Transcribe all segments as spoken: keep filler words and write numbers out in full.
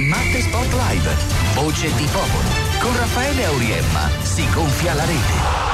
Matte Sport Live, voce di popolo. Con Raffaele Auriemma si gonfia la rete.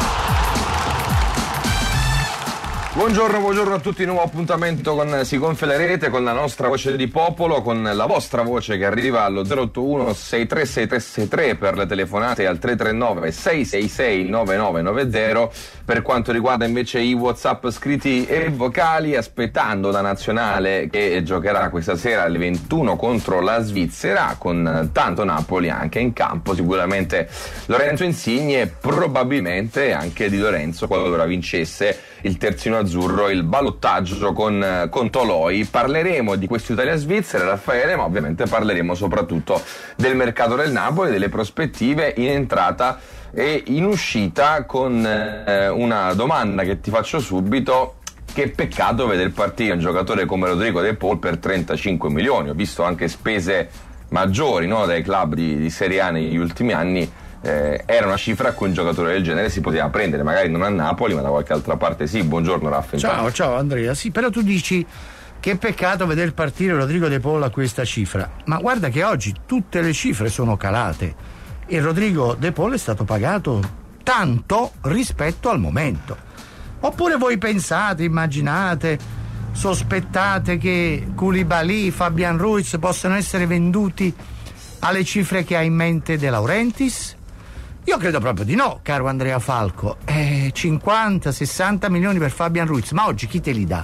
Buongiorno, buongiorno a tutti, nuovo appuntamento con Si gonfia la rete, con la nostra voce di popolo, con la vostra voce che arriva allo zero otto uno sei tre sei tre sei tre per le telefonate al tre tre nove sei sei sei nove nove nove zero. Per quanto riguarda invece i WhatsApp scritti e vocali, aspettando la nazionale che giocherà questa sera alle ventuno contro la Svizzera, con tanto Napoli anche in campo, sicuramente Lorenzo Insigne, probabilmente anche Di Lorenzo qualora vincesse il terzino azzurro il ballottaggio con, con Toloi. Parleremo di questa Italia-Svizzera, Raffaele, ma ovviamente parleremo soprattutto del mercato del Napoli, delle prospettive in entrata e in uscita, con eh, una domanda che ti faccio subito: che peccato veder partire un giocatore come Rodrigo De Paul per trentacinque milioni. Ho visto anche spese maggiori, no, dai club di, di Serie A negli ultimi anni. Eh, era una cifra a cui un giocatore del genere si poteva prendere, magari non a Napoli ma da qualche altra parte. Sì, buongiorno Raffa. Ciao, ciao Andrea. Sì, però tu dici che peccato veder partire Rodrigo De Paul a questa cifra, ma guarda che oggi tutte le cifre sono calate e Rodrigo De Paul è stato pagato tanto rispetto al momento. Oppure voi pensate, immaginate, sospettate che Koulibaly, Fabian Ruiz possano essere venduti alle cifre che ha in mente De Laurentiis? Io credo proprio di no, caro Andrea Falco. eh, cinquanta sessanta milioni per Fabian Ruiz, ma oggi chi te li dà?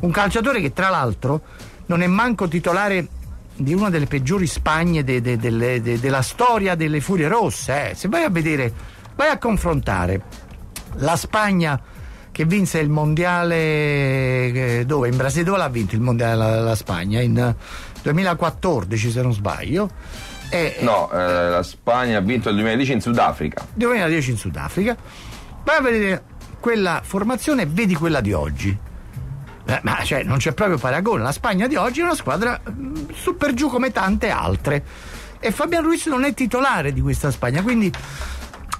Un calciatore che tra l'altro non è manco titolare di una delle peggiori Spagne de, de, de, de, de, della storia delle Furie Rosse. eh. Se vai a vedere, vai a confrontare la Spagna che vinse il mondiale eh, dove? In Brasile, dove l'ha vinto il mondiale la, la Spagna? In duemilaquattordici se non sbaglio. E, no, eh, la Spagna ha vinto il duemiladieci in Sudafrica. duemiladieci in Sudafrica. Vai a vedere quella formazione e vedi quella di oggi. Eh, ma cioè non c'è proprio paragone. La Spagna di oggi è una squadra mh, su per giù come tante altre, e Fabian Ruiz non è titolare di questa Spagna. Quindi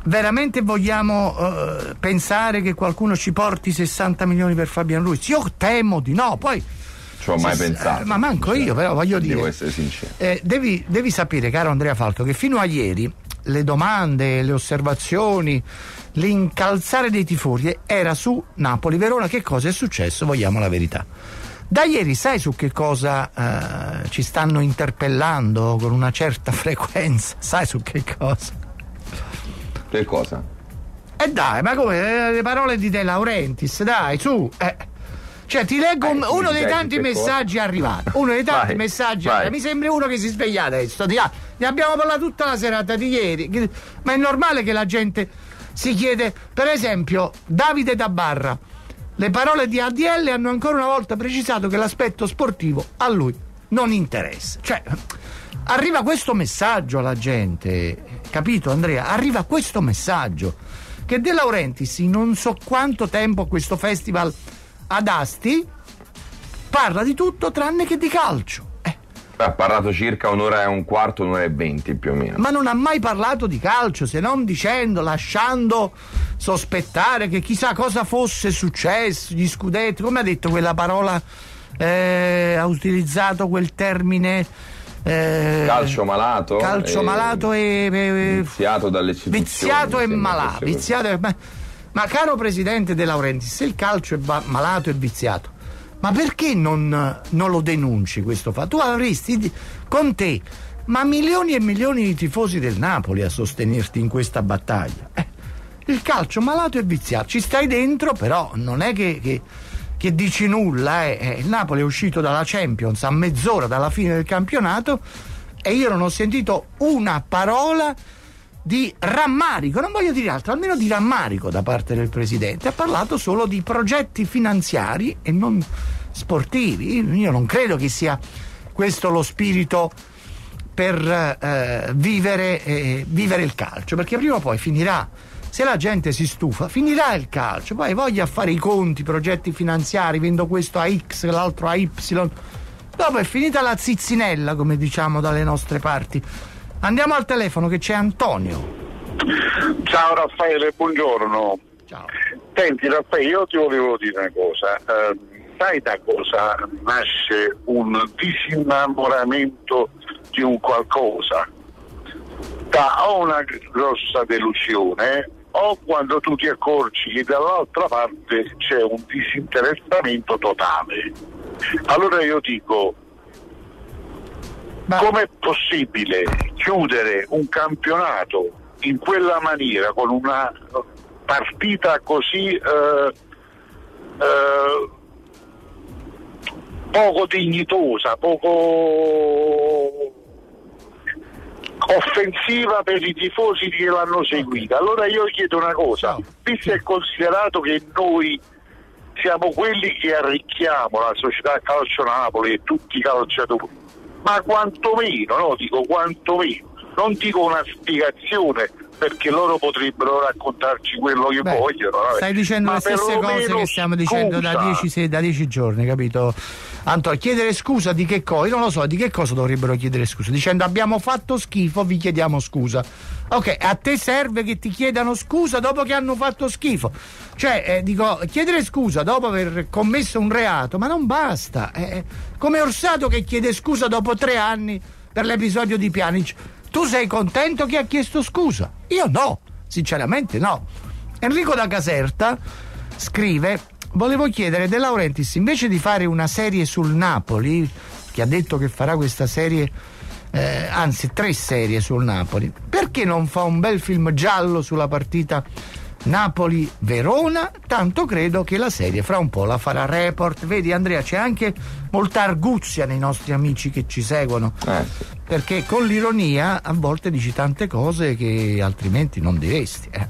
veramente vogliamo uh, pensare che qualcuno ci porti sessanta milioni per Fabian Ruiz? Io temo di no. Poi ci ho mai se, pensato, ma manco io, però voglio dire, devo essere sincero. Eh, devi, devi sapere, caro Andrea Falco, che fino a ieri le domande, le osservazioni, l'incalzare dei tifosi era su Napoli-Verona. Che cosa è successo? Vogliamo la verità. Da ieri sai su che cosa eh, ci stanno interpellando con una certa frequenza? Sai su che cosa? Che cosa? E eh dai, ma come? Le parole di De Laurentiis, dai, su. Eh. Cioè ti leggo eh, un, uno, ti dei ti tanti messaggi arrivati, uno dei tanti vai, messaggi arrivati. Mi sembra uno che si sveglia adesso. Di là. Ne abbiamo parlato tutta la serata di ieri, ma è normale che la gente si chiede. Per esempio Davide D'Abarra: le parole di A D L hanno ancora una volta precisato che l'aspetto sportivo a lui non interessa. Cioè arriva questo messaggio alla gente, capito Andrea? Arriva questo messaggio che De Laurentiis, in non so quanto tempo, a questo festival ad Asti, parla di tutto tranne che di calcio. Ha parlato circa un'ora e un quarto, un'ora e venti più o meno, ma non ha mai parlato di calcio, se non dicendo, lasciando sospettare che chissà cosa fosse successo, gli scudetti, come ha detto quella parola, eh, ha utilizzato quel termine eh, calcio malato, calcio e malato e, e viziato dalle istituzioni, viziato e malato, viziato e, ma, ma caro presidente De Laurentiis, se il calcio è ba- malato e viziato, ma perché non, non lo denunci questo fatto? Tu avresti con te ma milioni e milioni di tifosi del Napoli a sostenerti in questa battaglia. Eh, il calcio malato e viziato, ci stai dentro, però non è che, che, che dici nulla. Eh. Il Napoli è uscito dalla Champions a mezz'ora dalla fine del campionato e io non ho sentito una parola di rammarico, non voglio dire altro, almeno di rammarico da parte del presidente. Ha parlato solo di progetti finanziari e non sportivi. Io non credo che sia questo lo spirito per eh, vivere, eh, vivere il calcio, perché prima o poi finirà, se la gente si stufa finirà il calcio, poi voglia fare i conti, progetti finanziari, vendo questo a X, l'altro a Y, dopo è finita la zizzinella, come diciamo dalle nostre parti. Andiamo al telefono che c'è Antonio. Ciao Raffaele, buongiorno. Ciao. Senti Raffaele, io ti volevo dire una cosa. Eh, sai da cosa nasce un disinnamoramento di un qualcosa. Da o una grossa delusione o quando tu ti accorgi che dall'altra parte c'è un disinteressamento totale. Allora io dico, ma com'è possibile chiudere un campionato in quella maniera, con una partita così eh, eh, poco dignitosa, poco offensiva per i tifosi che l'hanno seguita? Allora io chiedo una cosa, visto e considerato che noi siamo quelli che arricchiamo la società Calcio Napoli e tutti i calciatori, ma quantomeno, no, dico quantomeno, non dico una spiegazione, perché loro potrebbero raccontarci quello che Beh, vogliono. Vabbè. Stai dicendo ma le stesse cose che stiamo dicendo da dieci, da dieci giorni, capito? Antonio, chiedere scusa di che cosa? Io non lo so, di che cosa dovrebbero chiedere scusa? Dicendo abbiamo fatto schifo, vi chiediamo scusa. Ok, a te serve che ti chiedano scusa dopo che hanno fatto schifo? Cioè, eh, dico, chiedere scusa dopo aver commesso un reato, ma non basta. Eh, come Orsato che chiede scusa dopo tre anni per l'episodio di Pianic. Tu sei contento che ha chiesto scusa? Io no, sinceramente no. Enrico da Caserta scrive: volevo chiedere De Laurentiis, invece di fare una serie sul Napoli, che ha detto che farà questa serie, eh, anzi tre serie sul Napoli, perché non fa un bel film giallo sulla partita Napoli-Verona? Tanto credo che la serie fra un po' la farà Report. Vedi Andrea, c'è anche molta arguzia nei nostri amici che ci seguono, eh, sì. Perché con l'ironia a volte dici tante cose che altrimenti non diresti, eh,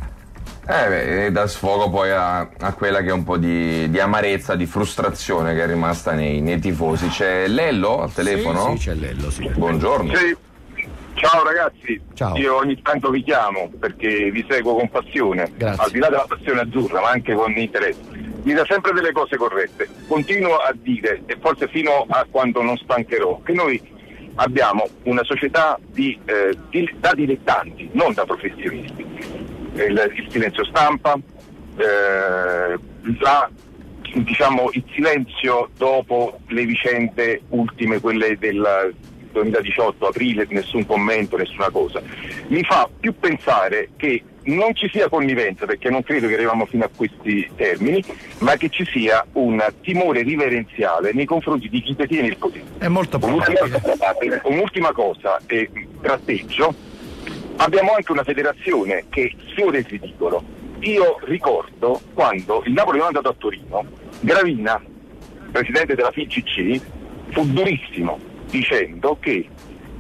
eh beh, dà sfogo poi a, a quella che è un po' di, di amarezza, di frustrazione che è rimasta nei, nei tifosi. C'è Lello al telefono? Sì, sì, c'è Lello, sì. Buongiorno. Sì. Ciao ragazzi, ciao. Io ogni tanto vi chiamo perché vi seguo con passione. Grazie. Al di là della passione azzurra, ma anche con interesse. Mi dà sempre delle cose corrette. Continuo a dire, e forse fino a quando non stancherò, che noi abbiamo una società di, eh, di, da dilettanti, non da professionisti. Il, il silenzio stampa, eh, la, diciamo il silenzio dopo le vicende ultime, quelle del duemiladiciotto, aprile, nessun commento, nessuna cosa. Mi fa più pensare che non ci sia connivenza, perché non credo che arriviamo fino a questi termini, ma che ci sia un timore riverenziale nei confronti di chi detiene il potere. È molto un'ultima, un'ultima cosa, e tratteggio, abbiamo anche una federazione che sfiora il ridicolo. Io ricordo quando il Napoli è andato a Torino, Gravina, presidente della F I C C, fu durissimo, dicendo che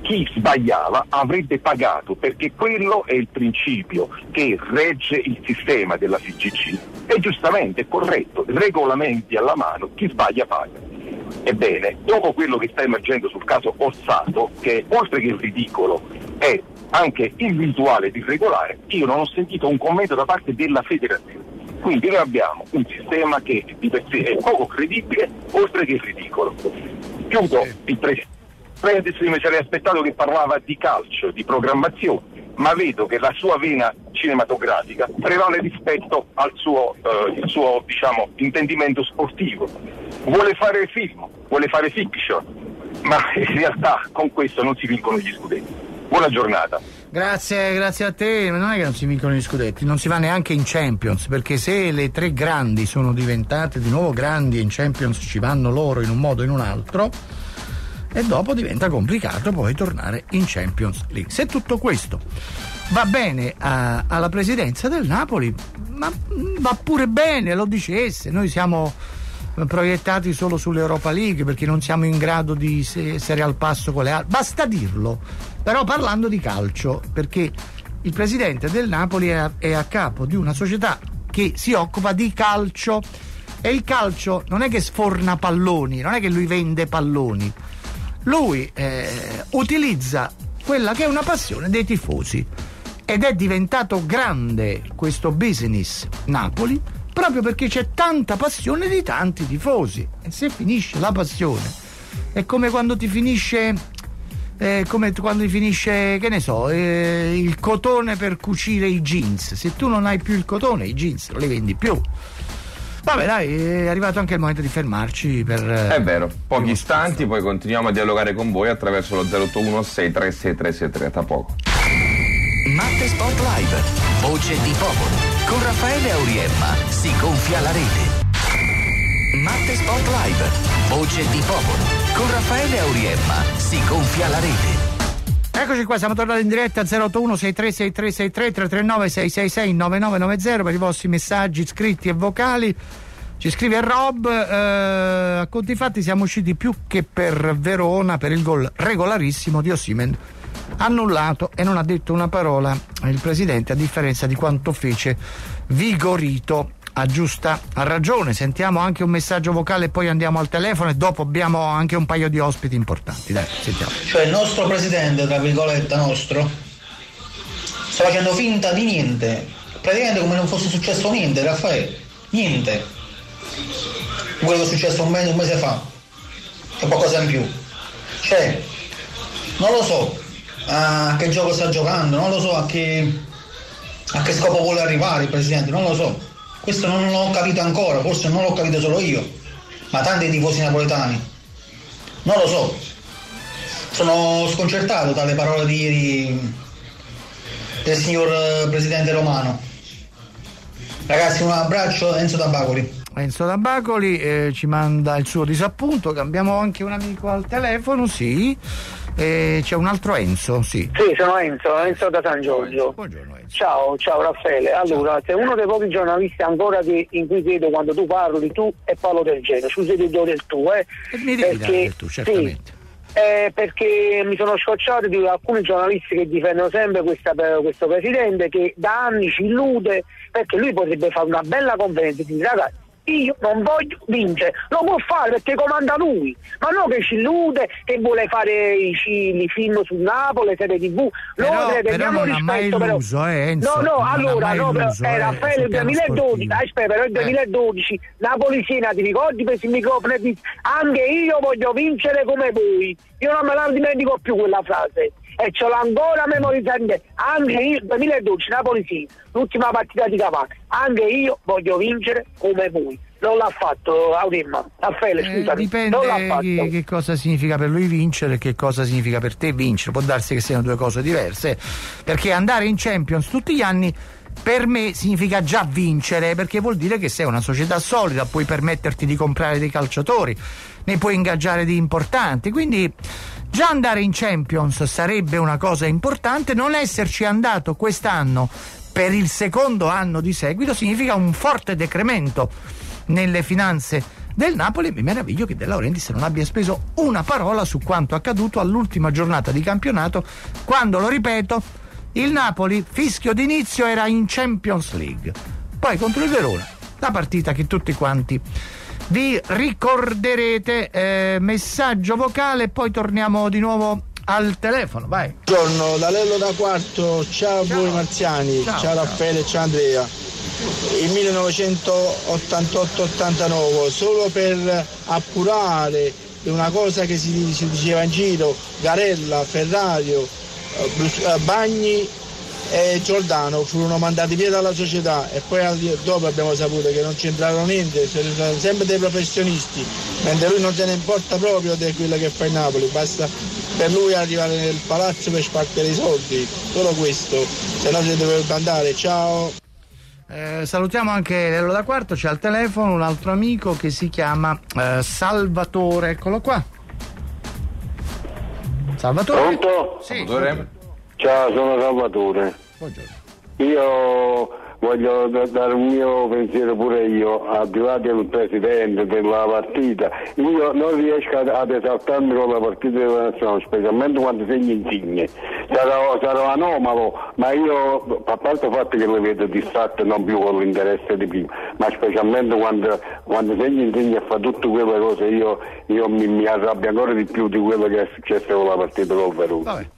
chi sbagliava avrebbe pagato, perché quello è il principio che regge il sistema della F I C C, e giustamente è corretto, regolamenti alla mano, chi sbaglia paga. Ebbene, dopo quello che sta emergendo sul caso Orsato, che oltre che il ridicolo è anche il virtuale ed irregolare, io non ho sentito un commento da parte della federazione. Quindi noi abbiamo un sistema che di per sé è poco credibile, oltre che il ridicolo. Chiudo il presidente. Mi sarei aspettato che parlava di calcio, di programmazione, ma vedo che la sua vena cinematografica prevale rispetto al suo, eh, il suo diciamo intendimento sportivo. Vuole fare film, vuole fare fiction, ma in realtà con questo non si vincono gli scudetti. Buona giornata. Grazie, grazie a te. Non è che non si vincono gli scudetti, non si va neanche in Champions, perché se le tre grandi sono diventate di nuovo grandi e in Champions ci vanno loro in un modo o in un altro, e dopo diventa complicato poi tornare in Champions League. Se tutto questo va bene a, alla presidenza del Napoli, ma va pure bene, lo dicesse. Noi siamo proiettati solo sull'Europa League perché non siamo in grado di essere al passo con le altre, basta dirlo. Però parlando di calcio, perché il presidente del Napoli è a, è a capo di una società che si occupa di calcio, e il calcio non è che sforna palloni, non è che lui vende palloni. Lui eh, utilizza quella che è una passione dei tifosi, ed è diventato grande questo business Napoli proprio perché c'è tanta passione di tanti tifosi. E se finisce la passione è come quando ti finisce eh, come quando ti finisce, che ne so, eh, il cotone per cucire i jeans. Se tu non hai più il cotone, i jeans non li vendi più. Vabbè, dai, è arrivato anche il momento di fermarci per è vero, pochi istanti, poi continuiamo a dialogare con voi attraverso lo zero otto uno sei tre sei tre sei tre. Tra poco Matte Sport Live, voce di popolo, con Raffaele Auriemma si gonfia la rete. Matte Sport Live, voce di popolo, con Raffaele Auriemma si gonfia la rete. Eccoci qua, siamo tornati in diretta al zero otto uno sei tre sei tre sei tre tre tre nove sei sei sei nove nove nove zero per i vostri messaggi scritti e vocali. Ci scrive Rob, eh, a conti fatti siamo usciti più che per Verona per il gol regolarissimo di Osimhen, annullato, e non ha detto una parola il presidente, a differenza di quanto fece Vigorito. A giusta a ragione. Sentiamo anche un messaggio vocale e poi andiamo al telefono, e dopo abbiamo anche un paio di ospiti importanti. Dai, sentiamo. Cioè il nostro presidente, tra virgolette nostro, sta facendo finta di niente, praticamente come non fosse successo niente. Raffaele, niente, quello che è successo un mese, un mese fa e qualcosa in più, cioè non lo so a che gioco sta giocando, non lo so a che, a che scopo vuole arrivare il presidente, non lo so. Questo non l'ho capito ancora, forse non l'ho capito solo io, ma tanti tifosi napoletani. Non lo so. Sono sconcertato dalle parole di ieri del signor presidente Romano. Ragazzi, un abbraccio, Enzo da Bacoli. Enzo da Bacoli eh, ci manda il suo disappunto. Abbiamo anche un amico al telefono, sì. Eh, c'è un altro Enzo, sì. Sì, sono Enzo, Enzo da San Giorgio. Buongiorno Enzo. Ciao, ciao Raffaele. Allora, sei uno dei pochi giornalisti ancora che, in cui credo quando tu parli tu e Paolo Del Genere, scusi il do del tuo, eh. E mi devi perché, dare del tuo, certamente. Sì, eh, perché mi sono scocciato di alcuni giornalisti che difendono sempre questa, questo presidente che da anni ci illude, perché lui potrebbe fare una bella conferenza e dire ragazzi, io non voglio vincere, lo può fare perché comanda lui, ma non che ci illude, che vuole fare i, i film su Napoli, serie tv. Però, no, però non rispetto, ha mai illuso, però. Eh, Enzo, no, no, allora, no, illuso, però, eh, Raffaele, il duemiladodici, aspetta, però il duemiladodici, eh. Napoli-Siena, ti ricordi per il microfono? Anche io voglio vincere come voi, io non me la dimentico più quella frase. E ce l'ho ancora memorizzante, anche io, duemiladodici, Napoli-Siena, l'ultima partita di Cavac, anche io voglio vincere come voi. Non l'ha fatto Auriemma, Raffaele, eh, scusami, dipende non l'ha fatto. Che, che cosa significa per lui vincere e che cosa significa per te vincere, può darsi che siano due cose diverse, perché andare in Champions tutti gli anni per me significa già vincere, perché vuol dire che sei una società solida, puoi permetterti di comprare dei calciatori, ne puoi ingaggiare di importanti, quindi già andare in Champions sarebbe una cosa importante. Non esserci andato quest'anno per il secondo anno di seguito significa un forte decremento nelle finanze del Napoli. Mi meraviglio che De Laurentiis non abbia speso una parola su quanto accaduto all'ultima giornata di campionato, quando, lo ripeto, il Napoli fischio d'inizio era in Champions League, poi contro il Verona, la partita che tutti quanti vi ricorderete. Eh, messaggio vocale, poi torniamo di nuovo al telefono, vai. Buongiorno, D'Alello da Quarto, ciao, ciao a voi marziani, ciao, ciao Raffaele, ciao Andrea. Il millenovecentottantotto ottantanove, solo per appurare una cosa che si, si diceva in giro, Garella, Ferrario, Bagni e Giordano furono mandati via dalla società, e poi dopo abbiamo saputo che non c'entrarono niente, sono sempre dei professionisti, mentre lui non se ne importa proprio di quello che fa in Napoli, basta per lui arrivare nel palazzo per spartire i soldi, solo questo, se no si dovrebbe andare. Ciao. Eh, salutiamo anche Lello da Quarto, c'è al telefono un altro amico che si chiama eh, Salvatore, eccolo qua. Salvatore? Pronto? Sì, Salvatore. Ciao, sono Salvatore. Buongiorno. Io voglio dare un mio pensiero pure io, al di là del presidente, della partita. Io non riesco ad esaltarmi con la partita della nazionale, specialmente quando segno Insigne. Sarò, sarò anomalo, ma io, a parte il fatto che lo vedo distratto non più con l'interesse di prima, ma specialmente quando, quando segno Insigne e fa tutte quelle cose, io, io mi, mi arrabbio ancora di più di quello che è successo con la partita col Verona.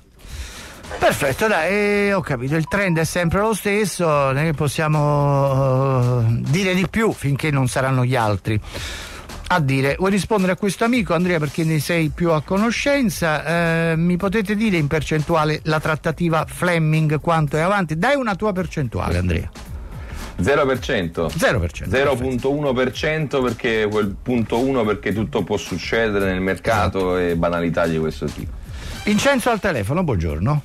Perfetto, dai, ho capito, il trend è sempre lo stesso, non è che possiamo uh, dire di più finché non saranno gli altri a dire. Vuoi rispondere a questo amico, Andrea, perché ne sei più a conoscenza? Eh, mi potete dire in percentuale la trattativa Fleming quanto è avanti? Dai una tua percentuale, Andrea. zero per cento zero virgola uno per cento perché quel punto uno perché tutto può succedere nel mercato, e banalità di questo tipo. Vincenzo al telefono, buongiorno.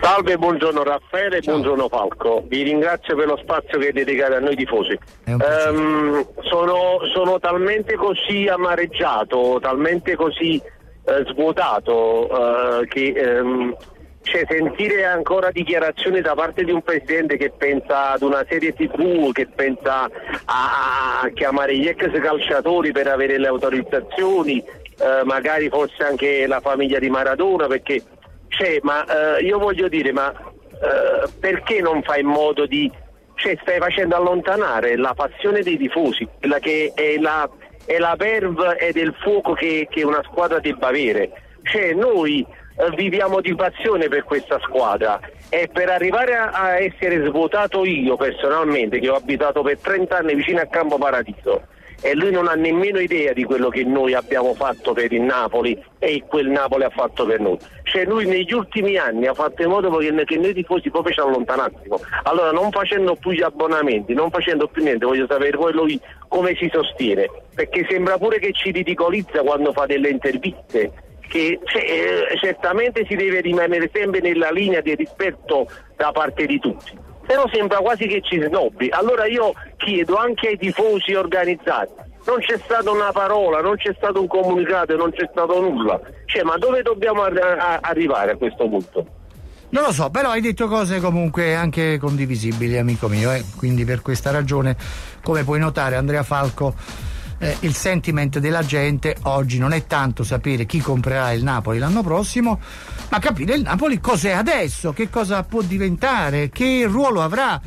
Salve, buongiorno Raffaele, ciao. Buongiorno Falco, vi ringrazio per lo spazio che dedicate a noi tifosi. Um, sono, sono talmente così amareggiato, talmente così eh, svuotato eh, che ehm, cioè, sentire ancora dichiarazioni da parte di un presidente che pensa ad una serie tivù, che pensa a chiamare gli ex calciatori per avere le autorizzazioni, eh, magari forse anche la famiglia di Maradona, perché... Cioè, ma eh, io voglio dire, ma eh, perché non fai in modo di... Cioè, stai facendo allontanare la passione dei tifosi, quella che è la, è la verve ed è il fuoco che, che una squadra debba avere. Cioè, noi eh, viviamo di passione per questa squadra, e per arrivare a, a essere svuotato io personalmente, che ho abitato per trenta anni vicino a Campo Paradiso, e lui non ha nemmeno idea di quello che noi abbiamo fatto per il Napoli e quel Napoli ha fatto per noi. Cioè lui negli ultimi anni ha fatto in modo che noi tifosi proprio ci allontanassimo. Allora, non facendo più gli abbonamenti, non facendo più niente, voglio sapere poi lui come si sostiene, perché sembra pure che ci ridicolizza quando fa delle interviste, che cioè, certamente si deve rimanere sempre nella linea di rispetto da parte di tutti, però sembra quasi che ci snobbi. Allora io chiedo anche ai tifosi organizzati, non c'è stata una parola, non c'è stato un comunicato, non c'è stato nulla. Cioè, ma dove dobbiamo ar- a- arrivare a questo punto? Non lo so, però hai detto cose comunque anche condivisibili, amico mio, eh? Quindi per questa ragione, come puoi notare, Andrea Falco, eh, il sentiment della gente oggi non è tanto sapere chi comprerà il Napoli l'anno prossimo, ma capire il Napoli cos'è adesso, che cosa può diventare, che ruolo avrà,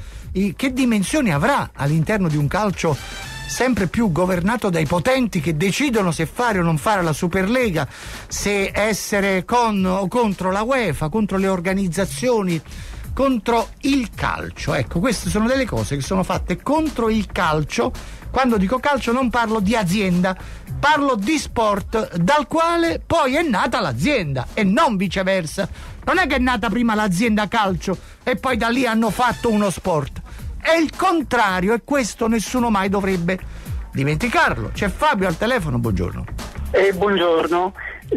che dimensioni avrà all'interno di un calcio sempre più governato dai potenti che decidono se fare o non fare la Superlega, se essere con o contro la UEFA, contro le organizzazioni, contro il calcio. Ecco, queste sono delle cose che sono fatte contro il calcio. Quando dico calcio non parlo di azienda, parlo di sport dal quale poi è nata l'azienda, e non viceversa. Non è che è nata prima l'azienda calcio e poi da lì hanno fatto uno sport. È il contrario, e questo nessuno mai dovrebbe dimenticarlo. C'è Fabio al telefono, buongiorno. Eh, buongiorno.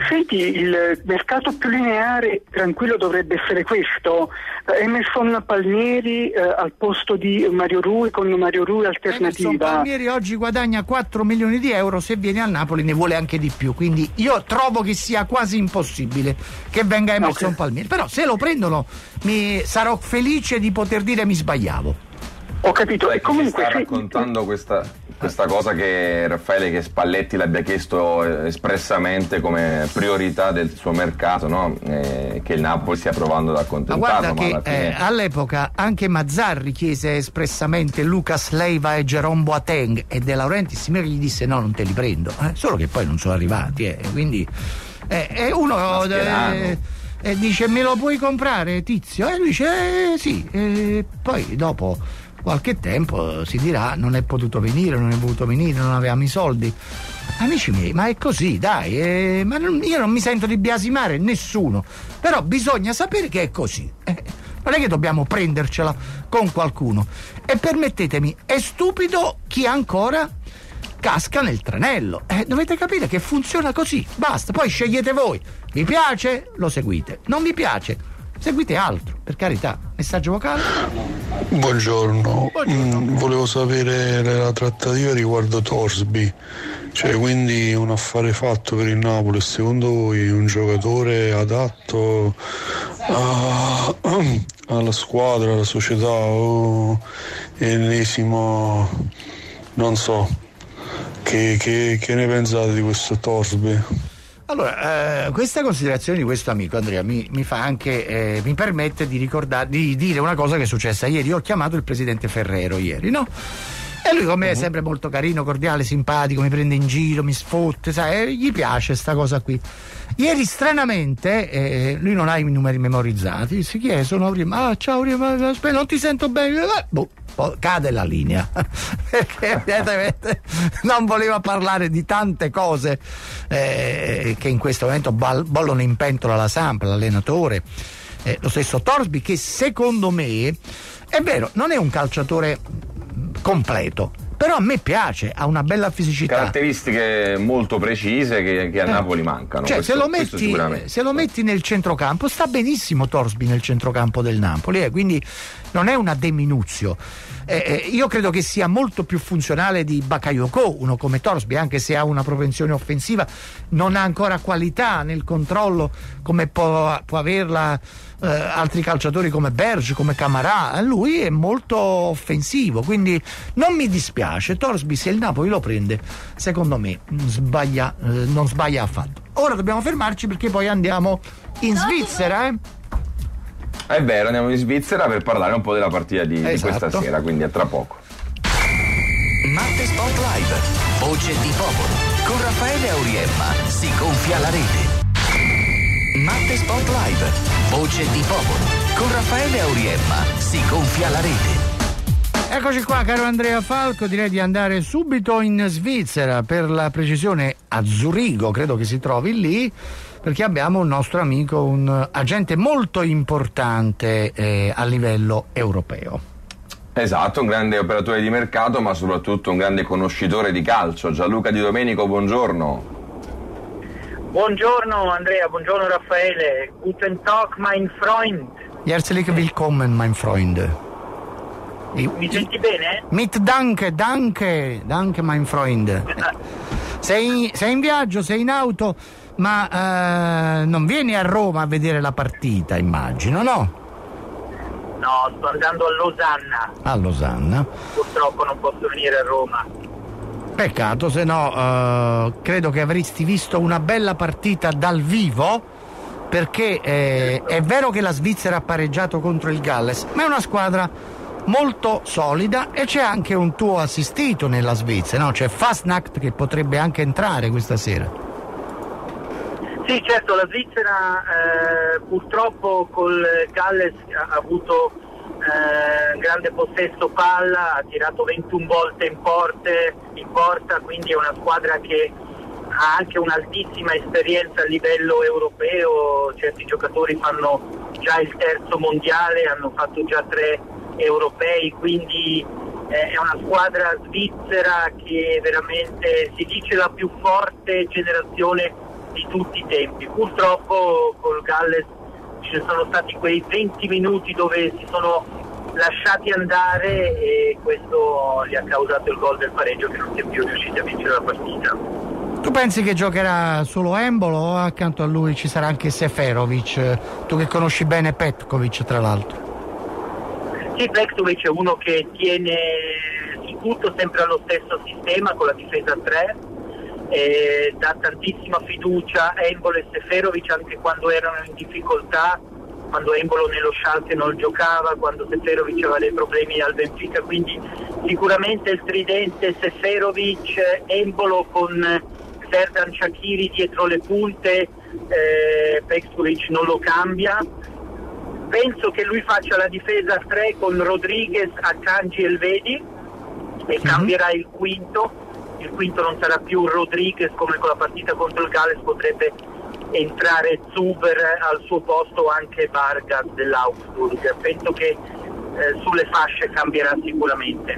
Senti, il mercato più lineare, tranquillo, dovrebbe essere questo. Emerson Palmieri eh, al posto di Mario Rui, con Mario Rui alternativa. Emerson Palmieri oggi guadagna quattro milioni di euro, se viene al Napoli ne vuole anche di più, quindi io trovo che sia quasi impossibile che venga Emerson, okay, Palmieri. Però se lo prendono mi sarò felice di poter dire mi sbagliavo. Ho capito. E comunque sta raccontando questa, questa cosa che Raffaele, che Spalletti l'abbia chiesto espressamente come priorità del suo mercato, no? Eh, che il Napoli stia provando ad accontentarlo. Ma guarda, ma che fine... eh, all'epoca anche Mazzarri chiese espressamente Lucas Leiva e Jerome Boateng, e De Laurentiis gli disse no, non te li prendo, eh? Solo che poi non sono arrivati, eh? Quindi eh, eh, uno eh, dice me lo puoi comprare Tizio, e eh, lui dice eh, sì, eh, poi dopo qualche tempo si dirà non è potuto venire, non è voluto venire, non avevamo i soldi. Amici miei, ma è così, dai, eh, ma non, io non mi sento di biasimare nessuno, però bisogna sapere che è così, eh, non è che dobbiamo prendercela con qualcuno. E permettetemi, è stupido chi ancora casca nel tranello, eh, dovete capire che funziona così, basta, poi scegliete voi, vi piace, lo seguite, non vi piace, seguite altro, per carità. Messaggio vocale. Buongiorno, Buongiorno. Mm, volevo sapere la trattativa riguardo Thorsby, cioè eh. quindi un affare fatto per il Napoli. Secondo voi un giocatore adatto a, alla squadra, alla società, o ennesimo, non so, che, che, che ne pensate di questo Thorsby? Allora, eh, questa considerazione di questo amico Andrea mi, mi fa anche eh, mi permette di ricordare, di dire una cosa che è successa ieri. Io ho chiamato il presidente Ferrero ieri, no? E lui come uh-huh. è sempre molto carino, cordiale, simpatico, mi prende in giro, mi sfotte, sai, eh, gli piace sta cosa qui. Ieri stranamente eh, lui non ha i numeri memorizzati, si chiede sono Auriemma, ah ciao Auriemma, aspetta, non ti sento bene, eh, boh. Cade la linea perché evidentemente non voleva parlare di tante cose eh, che in questo momento bollono in pentola la Samp, l'allenatore, eh, lo stesso Thorsby, che secondo me è vero non è un calciatore completo, però a me piace, ha una bella fisicità, caratteristiche molto precise che, che a eh. Napoli mancano, cioè, questo, se, lo metti, se lo metti nel centrocampo sta benissimo Thorsby nel centrocampo del Napoli, eh, quindi non è una deminuzio. Eh, io credo che sia molto più funzionale di Bakayoko uno come Thorsby, anche se ha una propensione offensiva, non ha ancora qualità nel controllo come può, può averla eh, altri calciatori come Berge, come Camarà. Lui è molto offensivo, quindi non mi dispiace Thorsby, se il Napoli lo prende secondo me sbaglia, eh, non sbaglia affatto. Ora dobbiamo fermarci perché poi andiamo in Svizzera, eh? È vero, andiamo in Svizzera per parlare un po' della partita di, esatto. di questa sera, quindi a tra poco. Marte Sport Live, voce di popolo, con Raffaele Auriemma si gonfia la rete. Marte Sport Live, voce di popolo, con Raffaele Auriemma si gonfia la rete. Eccoci qua, caro Andrea Falco, direi di andare subito in Svizzera, per la precisione a Zurigo, credo che si trovi lì, perché abbiamo un nostro amico, un agente molto importante eh, a livello europeo. Esatto, un grande operatore di mercato, ma soprattutto un grande conoscitore di calcio. Gianluca Di Domenico, buongiorno. Buongiorno Andrea, buongiorno Raffaele. Guten Tag, mein Freund. Herzlich willkommen, mein Freund. Mi senti bene? Mit danke, danke, danke, mein Freund. Sei, sei in viaggio, sei in auto, ma eh, non vieni a Roma a vedere la partita, immagino, no? No, sto andando a Losanna. A Losanna. Purtroppo non posso venire a Roma. Peccato, se no eh, credo che avresti visto una bella partita dal vivo, perché eh, è vero che la Svizzera ha pareggiato contro il Galles, ma è una squadra molto solida e c'è anche un tuo assistito nella Svizzera, no? C'è Fasnacht che potrebbe anche entrare questa sera. Sì, certo, la Svizzera eh, purtroppo col Galles ha avuto eh, grande possesso palla, ha tirato ventuno volte in, porte, in porta, quindi è una squadra che ha anche un'altissima esperienza a livello europeo, certi giocatori fanno già il terzo mondiale, hanno fatto già tre europei, quindi eh, è una squadra svizzera che veramente si dice la più forte generazione di tutti i tempi. Purtroppo col Galles ci sono stati quei venti minuti dove si sono lasciati andare e questo gli ha causato il gol del pareggio, che non si è più riusciti a vincere la partita. Tu pensi che giocherà solo Embolo o accanto a lui ci sarà anche Seferovic? Tu che conosci bene Petkovic, tra l'altro. Sì, Petkovic è uno che tiene su tutto, sempre allo stesso sistema con la difesa a tre. Eh, dà tantissima fiducia Embolo e Seferovic, anche quando erano in difficoltà, quando Embolo nello Schalke non giocava, quando Seferovic aveva dei problemi al Benfica, quindi sicuramente il tridente Seferovic Embolo con Serdan Shaqiri dietro le punte, eh, Petkovic non lo cambia. Penso che lui faccia la difesa a tre con Rodriguez, Akanji e Elvedi e cambierà il quinto. Il quinto non sarà più Rodriguez, come con la partita contro il Galles potrebbe entrare Zuber, al suo posto anche Vargas dell'Augsburg. Penso che eh, sulle fasce cambierà sicuramente.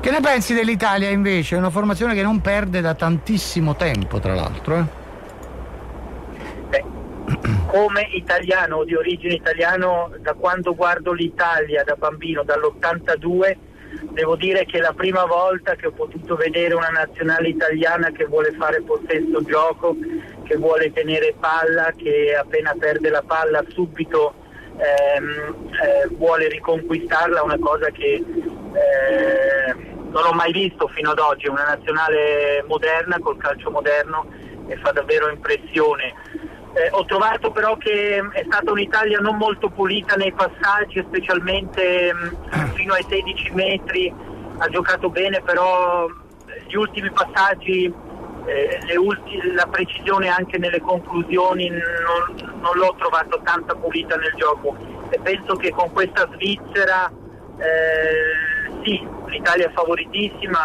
Che ne pensi dell'Italia invece? È una formazione che non perde da tantissimo tempo, tra l'altro. Eh? Beh, come italiano, di origine italiano, da quando guardo l'Italia da bambino, dall'ottantadue, devo dire che è la prima volta che ho potuto vedere una nazionale italiana che vuole fare possesso gioco, che vuole tenere palla, che appena perde la palla subito ehm, eh, vuole riconquistarla, una cosa che eh, non ho mai visto fino ad oggi, una nazionale moderna col calcio moderno, e fa davvero impressione. Eh, ho trovato però che è stata un'Italia non molto pulita nei passaggi, specialmente mh, fino ai sedici metri ha giocato bene, però gli ultimi passaggi, eh, le ulti- la precisione anche nelle conclusioni non, non l'ho trovato tanta pulita nel gioco, e penso che con questa Svizzera eh, sì, l'Italia è favoritissima,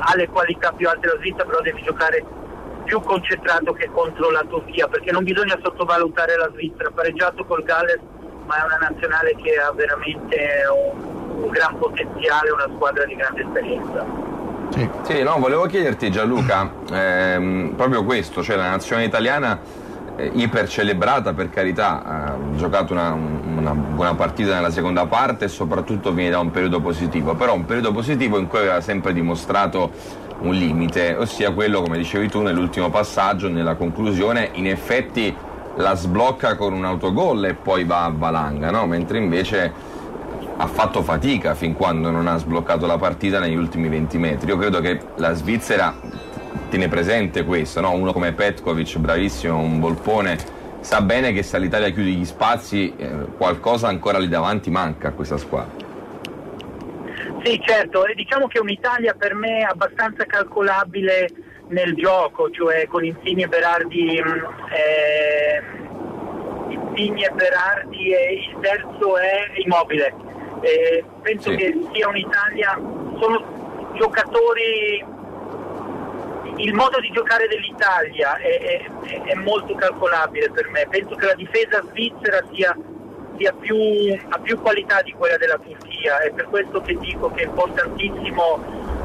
ha le qualità più alte della Svizzera, però devi giocare più concentrato che contro la Turchia, perché non bisogna sottovalutare la Svizzera. Ha pareggiato col Galles, ma è una nazionale che ha veramente un, un gran potenziale, una squadra di grande esperienza. Sì, sì, no, volevo chiederti, Gianluca, ehm, proprio questo, cioè la nazionale italiana eh, ipercelebrata, per carità, ha giocato una, una buona partita nella seconda parte e soprattutto viene da un periodo positivo, però un periodo positivo in cui aveva sempre dimostrato un limite, ossia quello, come dicevi tu, nell'ultimo passaggio, nella conclusione, in effetti la sblocca con un autogol e poi va a valanga, no? Mentre invece ha fatto fatica fin quando non ha sbloccato la partita negli ultimi venti metri. Io credo che la Svizzera tiene presente questo, no? Uno come Petkovic, bravissimo, un volpone, sa bene che se l'Italia chiude gli spazi eh, qualcosa ancora lì davanti manca a questa squadra. Sì, certo, e diciamo che un'Italia per me abbastanza calcolabile nel gioco, cioè con Insigne, Berardi eh, Insigne, Berardi e il terzo è Immobile. Eh, penso sì. che sia un'Italia, sono giocatori, il modo di giocare dell'Italia è, è, è molto calcolabile per me. Penso che la difesa svizzera sia, sia più, ha più qualità di quella della Turchia, è per questo che dico che è importantissimo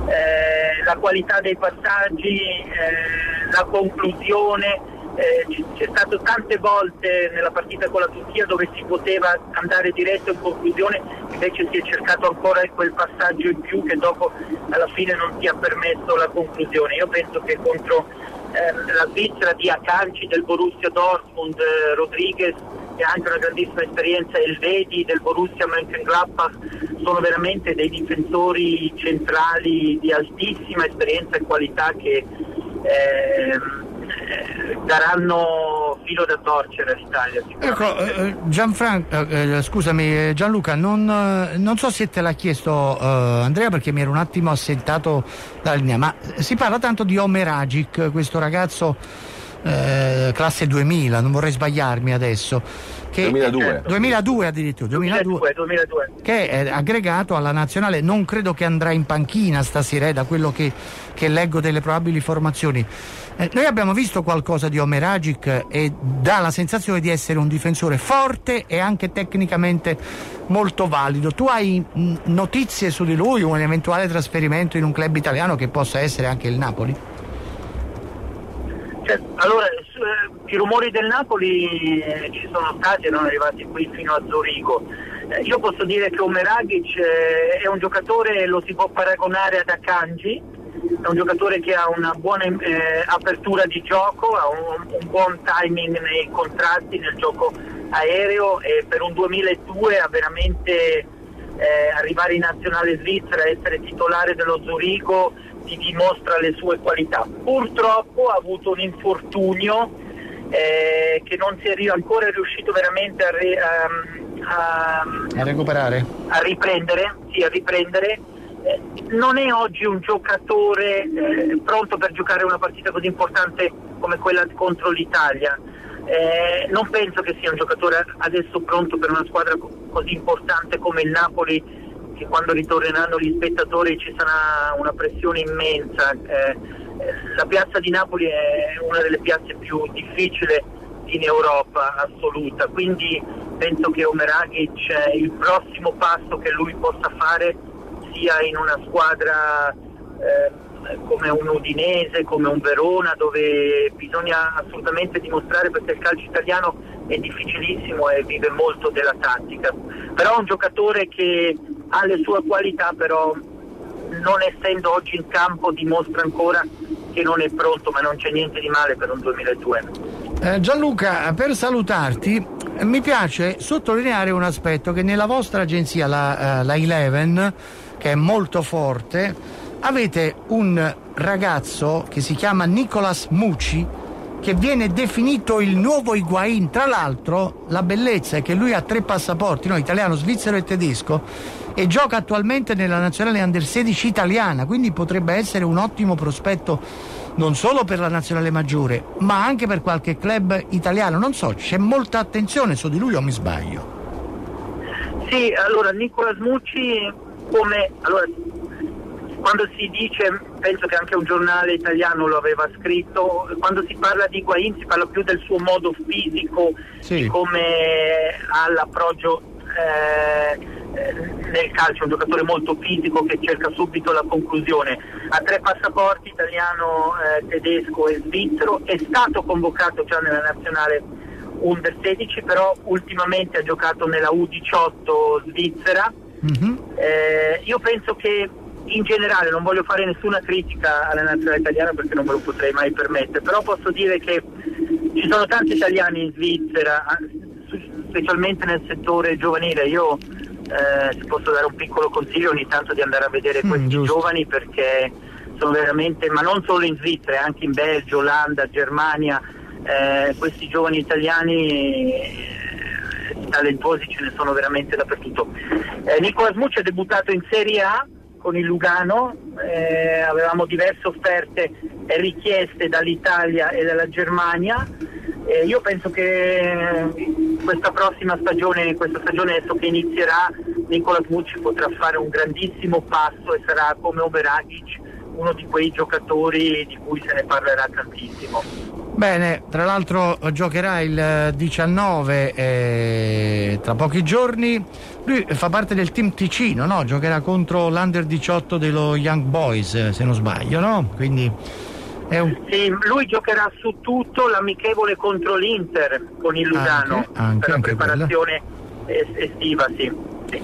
eh, la qualità dei passaggi, eh, la conclusione. Eh, c'è stato tante volte nella partita con la Turchia dove si poteva andare diretto in conclusione, invece si è cercato ancora quel passaggio in più che dopo alla fine non ti ha permesso la conclusione. Io penso che contro eh, la Svizzera di Akanji del Borussia Dortmund, eh, Rodriguez, che ha anche una grandissima esperienza, e il Vedi del Borussia Mönchengladbach, sono veramente dei difensori centrali di altissima esperienza e qualità che eh, daranno filo da torcere all'Italia. Ecco, Gianfranco, scusami Gianluca, non, non so se te l'ha chiesto uh, Andrea, perché mi ero un attimo assentato dalla linea, ma si parla tanto di Omeragic, questo ragazzo uh, classe duemila, non vorrei sbagliarmi adesso, che duemiladue duemiladue addirittura duemiladue, duemiladue che è aggregato alla nazionale, non credo che andrà in panchina stasera, eh, da quello che, che leggo delle probabili formazioni. Eh, noi abbiamo visto qualcosa di Omeragic e dà la sensazione di essere un difensore forte e anche tecnicamente molto valido. Tu hai notizie su di lui, un eventuale trasferimento in un club italiano che possa essere anche il Napoli? Allora, i rumori del Napoli ci sono stati e sono arrivati qui fino a Zurigo. Io posso dire che Omeragic è un giocatore, lo si può paragonare ad Akanji, è un giocatore che ha una buona eh, apertura di gioco, ha un, un buon timing nei contrasti, nel gioco aereo, e per un duemiladue ha veramente... Eh, arrivare in nazionale svizzera, essere titolare dello Zurigo, ti dimostra le sue qualità. Purtroppo ha avuto un infortunio eh, che non si è ri- ancora riuscito veramente a, re- a, a, a recuperare, a riprendere, sì, a riprendere. Eh, non è oggi un giocatore eh, pronto per giocare una partita così importante come quella contro l'Italia. Eh, non penso che sia un giocatore adesso pronto per una squadra co- così importante come il Napoli, che quando ritorneranno gli spettatori ci sarà una pressione immensa. Eh, la piazza di Napoli è una delle piazze più difficili in Europa, assoluta, quindi penso che Omeragic, eh, il prossimo passo che lui possa fare sia in una squadra eh, come un Udinese, come un Verona, dove bisogna assolutamente dimostrare, perché il calcio italiano è difficilissimo e vive molto della tattica. Però è un giocatore che ha le sue qualità, però non essendo oggi in campo dimostra ancora che non è pronto, ma non c'è niente di male per un duemiladue. Eh, Gianluca, per salutarti mi piace sottolineare un aspetto che nella vostra agenzia, la, la Eleven, che è molto forte, avete un ragazzo che si chiama Nicolas Mucci, che viene definito il nuovo Higuain. Tra l'altro la bellezza è che lui ha tre passaporti, no? Italiano, svizzero e tedesco, e gioca attualmente nella nazionale under sedici italiana, quindi potrebbe essere un ottimo prospetto non solo per la nazionale maggiore ma anche per qualche club italiano. Non so, c'è molta attenzione su di lui o mi sbaglio? Sì, allora Nicolas Mucci, come allora quando si dice, penso che anche un giornale italiano lo aveva scritto, quando si parla di Higuain si parla più del suo modo fisico, sì, di come ha l'approccio eh, nel calcio, un giocatore molto fisico che cerca subito la conclusione. Ha tre passaporti, italiano, eh, tedesco e svizzero. È stato convocato già nella nazionale under sedici, però ultimamente ha giocato nella U diciotto svizzera. Mm-hmm. Eh, io penso che in generale, non voglio fare nessuna critica alla nazionale italiana perché non me lo potrei mai permettere, però posso dire che ci sono tanti italiani in Svizzera, specialmente nel settore giovanile. Io eh, ti posso dare un piccolo consiglio ogni tanto di andare a vedere questi mm, giovani, perché sono veramente, ma non solo in Svizzera, anche in Belgio, Olanda, Germania, eh, questi giovani italiani eh, talentuosi ce ne sono veramente dappertutto. eh, Nicolas Mucci ha debuttato in Serie A con il Lugano, eh, avevamo diverse offerte e richieste dall'Italia e dalla Germania. Eh, io penso che questa prossima stagione, questa stagione adesso che inizierà, Nicolas Mucci potrà fare un grandissimo passo e sarà come Omeragic, uno di quei giocatori di cui se ne parlerà tantissimo. Bene, tra l'altro giocherà il diciannove eh, tra pochi giorni. Lui fa parte del team Ticino, no? Giocherà contro l'Under diciotto dello Young Boys, se non sbaglio, no? Quindi è un... Sì, lui giocherà su tutto l'amichevole contro l'Inter con il Lugano, anche, anche, per la preparazione estiva, sì. sì.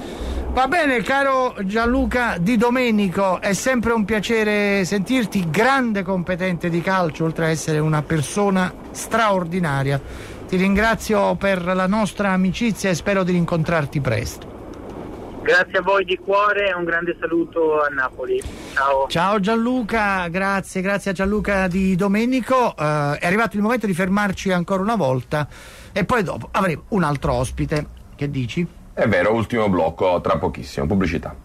Va bene, caro Gianluca Di Domenico, è sempre un piacere sentirti, grande competente di calcio, oltre a essere una persona straordinaria. Ti ringrazio per la nostra amicizia e spero di rincontrarti presto. Grazie a voi di cuore e un grande saluto a Napoli. Ciao. Ciao Gianluca, grazie, grazie a Gianluca Di Domenico. Uh, è arrivato il momento di fermarci ancora una volta e poi dopo avremo un altro ospite. Che dici? È vero, ultimo blocco tra pochissimo, pubblicità.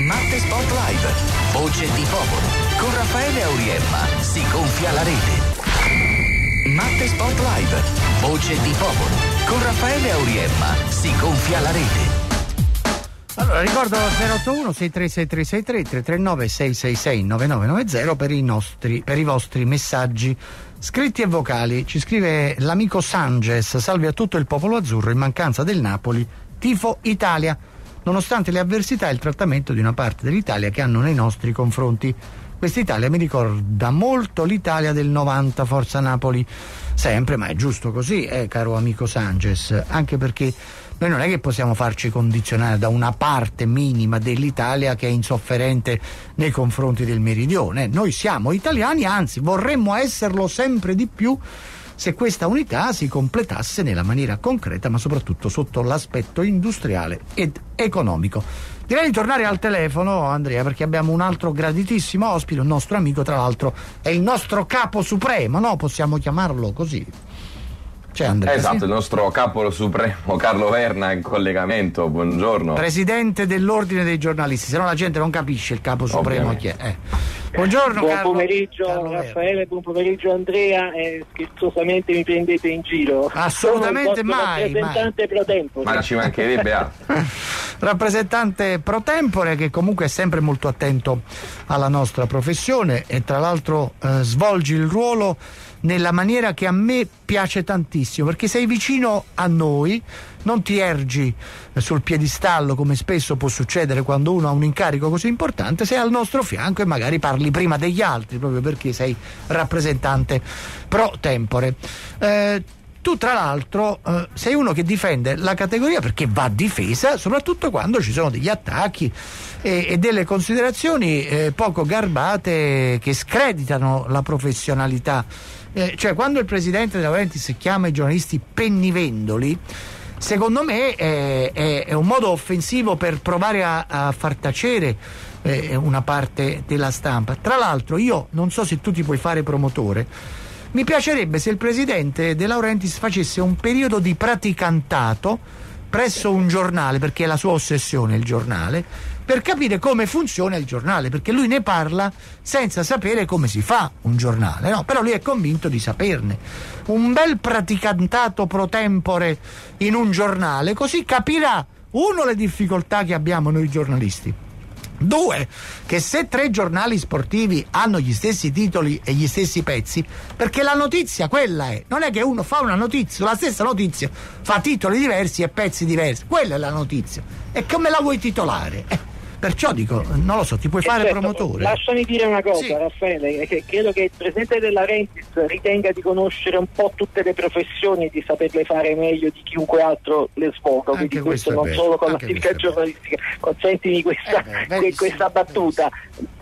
Matte Sport Live, voce di popolo, con Raffaele Auriemma si gonfia la rete. Matte Sport Live, voce di popolo, con Raffaele Auriemma si gonfia la rete. Allora, ricordo zero otto uno sei tre sei tre sei tre tre tre nove sei sei sei nove nove nove zero per i nostri, per i vostri messaggi scritti e vocali. Ci scrive l'amico Sanges: salve a tutto il popolo azzurro, in mancanza del Napoli tifo Italia, nonostante le avversità e il trattamento di una parte dell'Italia che hanno nei nostri confronti. Quest'Italia mi ricorda molto l'Italia del novanta, forza Napoli sempre. Ma è giusto così, eh, caro amico Sanges, anche perché noi non è che possiamo farci condizionare da una parte minima dell'Italia che è insofferente nei confronti del meridione. Noi siamo italiani, anzi vorremmo esserlo sempre di più se questa unità si completasse nella maniera concreta, ma soprattutto sotto l'aspetto industriale ed economico. Direi di tornare al telefono, Andrea, perché abbiamo un altro graditissimo ospite, un nostro amico, tra l'altro è il nostro capo supremo, no? Possiamo chiamarlo così? C'è Andrea, esatto, sì? Il nostro capo supremo Carlo Verna in collegamento, buongiorno. Presidente dell'Ordine dei Giornalisti, se no la gente non capisce il capo supremo. Okay. Chi è? Eh. Buongiorno, buon Carlo. Pomeriggio Carlo Raffaele, buon pomeriggio Andrea, eh, scherzosamente mi prendete in giro. Assolutamente mai. Rappresentante mai. Pro tempore. Ma ci mancherebbe altro. Rappresentante pro tempore che comunque è sempre molto attento alla nostra professione e tra l'altro eh, svolge il ruolo nella maniera che a me piace tantissimo, perché sei vicino a noi, non ti ergi sul piedistallo come spesso può succedere quando uno ha un incarico così importante. Sei al nostro fianco e magari parli prima degli altri proprio perché sei rappresentante pro tempore. Eh, tu tra l'altro eh, sei uno che difende la categoria perché va difesa, soprattutto quando ci sono degli attacchi e, e delle considerazioni eh, poco garbate che screditano la professionalità. Eh, cioè quando il presidente De Laurentiis chiama i giornalisti pennivendoli, secondo me è, è, è un modo offensivo per provare a, a far tacere eh, una parte della stampa. Tra l'altro io non so se tu ti puoi fare promotore, mi piacerebbe se il presidente De Laurentiis facesse un periodo di praticantato presso un giornale, perché è la sua ossessione il giornale, per capire come funziona il giornale, perché lui ne parla senza sapere come si fa un giornale, no? Però lui è convinto di saperne. Un bel praticantato pro tempore in un giornale, così capirà uno le difficoltà che abbiamo noi giornalisti Due, che se tre giornali sportivi hanno gli stessi titoli e gli stessi pezzi, perché la notizia quella è, non è che uno fa una notizia, la stessa notizia fa titoli diversi e pezzi diversi, quella è la notizia, e come la vuoi titolare? Eh, perciò dico, non lo so, ti puoi e fare certo, promotore. Lasciami dire una cosa, sì. Raffaele, che credo che il presidente De Laurentiis ritenga di conoscere un po' tutte le professioni e di saperle fare meglio di chiunque altro le sfoga, quindi questo, questo non bello. Solo con anche l'attività giornalistica, consentimi questa, eh beh, que- questa battuta.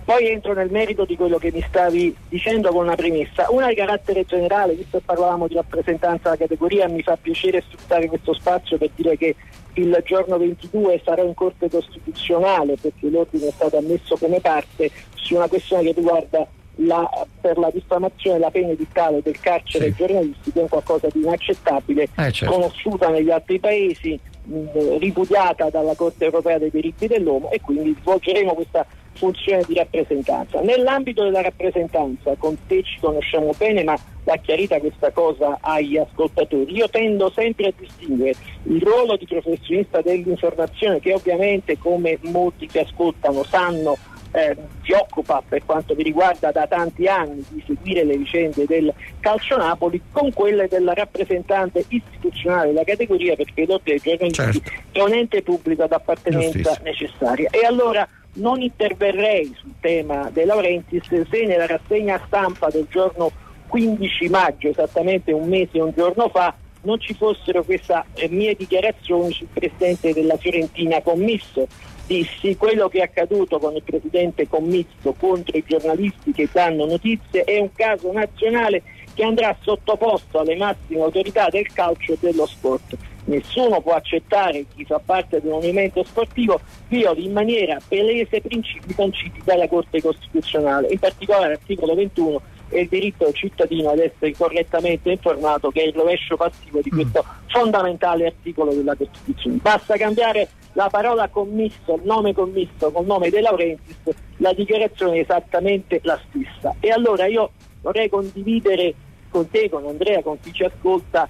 Poi entro nel merito di quello che mi stavi dicendo con una premessa, una di carattere generale, visto che parlavamo di rappresentanza della categoria, mi fa piacere sfruttare questo spazio per dire che il giorno ventidue sarà in Corte Costituzionale, perché l'ordine è stato ammesso come parte su una questione che riguarda la, per la diffamazione la pena edittale del carcere sì. giornalistico, è qualcosa di inaccettabile, eh, certo. conosciuta negli altri paesi, mh, ripudiata dalla Corte Europea dei diritti dell'uomo, e quindi svolgeremo questa funzione di rappresentanza. Nell'ambito della rappresentanza, con te ci conosciamo bene, ma va chiarita questa cosa agli ascoltatori. Io tendo sempre a distinguere il ruolo di professionista dell'informazione, che ovviamente, come molti che ascoltano sanno, eh, si occupa, per quanto mi riguarda da tanti anni, di seguire le vicende del calcio Napoli, con quelle della rappresentante istituzionale della categoria, perché l'ordine dei giornalisti certo. è un ente pubblico ad appartenenza Giustizia. necessaria. E allora non interverrei sul tema De Laurentiis se nella rassegna stampa del giorno quindici maggio, esattamente un mese e un giorno fa, non ci fossero queste eh, mie dichiarazioni sul presidente della Fiorentina Commisso. Dissi: quello che è accaduto con il presidente Commisso contro i giornalisti che danno notizie è un caso nazionale che andrà sottoposto alle massime autorità del calcio e dello sport. Nessuno può accettare chi fa parte di un movimento sportivo violi in maniera palese principi sanciti dalla Corte Costituzionale, in particolare l'articolo ventuno e il diritto del cittadino ad essere correttamente informato, che è il rovescio passivo di questo mm. fondamentale articolo della Costituzione. Basta cambiare la parola Commisso, il nome Commisso col nome De Laurentiis, la dichiarazione è esattamente la stessa. E allora io vorrei condividere con te, con Andrea, con chi ci ascolta,